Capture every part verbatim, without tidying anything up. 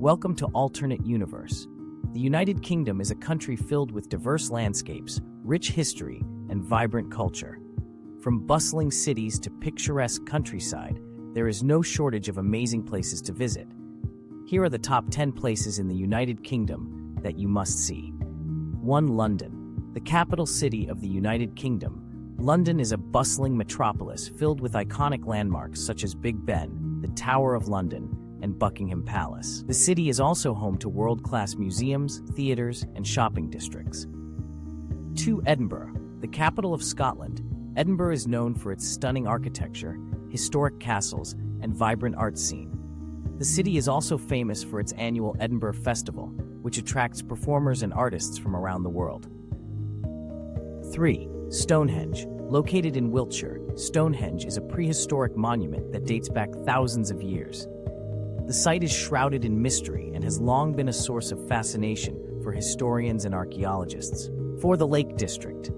Welcome to Alternate Universe. The United Kingdom is a country filled with diverse landscapes, rich history, and vibrant culture. From bustling cities to picturesque countryside, there is no shortage of amazing places to visit. Here are the top ten places in the United Kingdom that you must see. one London. The capital city of the United Kingdom, London is a bustling metropolis filled with iconic landmarks such as Big Ben, the Tower of London, and Buckingham Palace. The city is also home to world-class museums, theaters, and shopping districts. two Edinburgh. The capital of Scotland, Edinburgh is known for its stunning architecture, historic castles, and vibrant art scene. The city is also famous for its annual Edinburgh Festival, which attracts performers and artists from around the world. three Stonehenge. Located in Wiltshire, Stonehenge is a prehistoric monument that dates back thousands of years. The site is shrouded in mystery and has long been a source of fascination for historians and archaeologists. four The Lake District.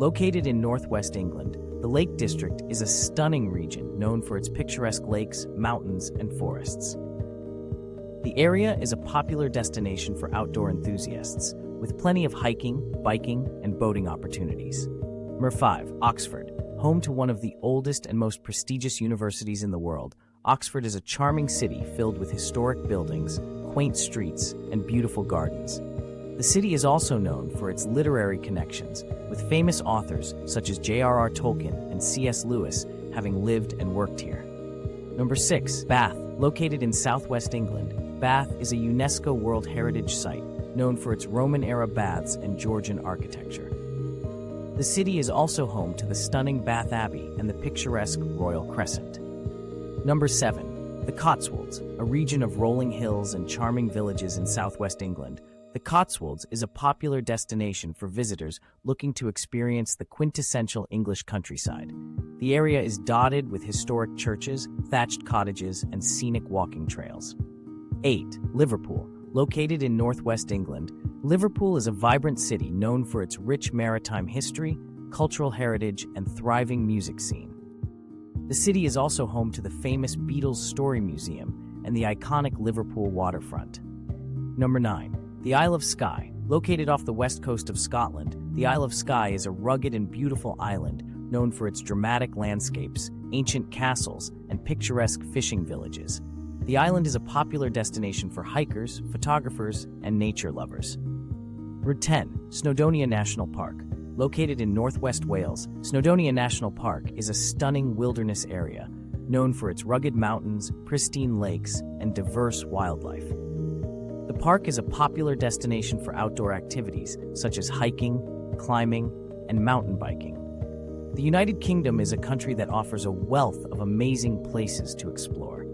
Located in northwest England, the Lake District is a stunning region known for its picturesque lakes, mountains, and forests. The area is a popular destination for outdoor enthusiasts, with plenty of hiking, biking, and boating opportunities. Number five Oxford. Home to one of the oldest and most prestigious universities in the world, Oxford is a charming city filled with historic buildings, quaint streets, and beautiful gardens. The city is also known for its literary connections, with famous authors such as J R R Tolkien and C S Lewis having lived and worked here. Number six Bath. Located in southwest England, Bath is a UNESCO World Heritage Site, known for its Roman-era baths and Georgian architecture. The city is also home to the stunning Bath Abbey and the picturesque Royal Crescent. Number seven The Cotswolds, a region of rolling hills and charming villages in southwest England. The Cotswolds is a popular destination for visitors looking to experience the quintessential English countryside. The area is dotted with historic churches, thatched cottages, and scenic walking trails. eight Liverpool. Located in northwest England, Liverpool is a vibrant city known for its rich maritime history, cultural heritage, and thriving music scene. The city is also home to the famous Beatles Story Museum and the iconic Liverpool waterfront. Number nine The Isle of Skye. Located off the west coast of Scotland, the Isle of Skye is a rugged and beautiful island known for its dramatic landscapes, ancient castles, and picturesque fishing villages. The island is a popular destination for hikers, photographers, and nature lovers. Route ten Snowdonia National Park. Located in northwest Wales, Snowdonia National Park is a stunning wilderness area known for its rugged mountains, pristine lakes, and diverse wildlife. The park is a popular destination for outdoor activities such as hiking, climbing, and mountain biking. The United Kingdom is a country that offers a wealth of amazing places to explore.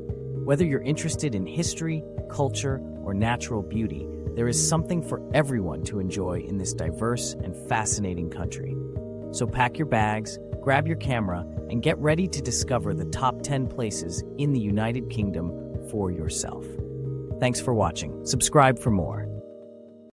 Whether you're interested in history, culture, or natural beauty, there is something for everyone to enjoy in this diverse and fascinating country. So pack your bags, grab your camera, and get ready to discover the top ten places in the United Kingdom for yourself. Thanks for watching. Subscribe for more.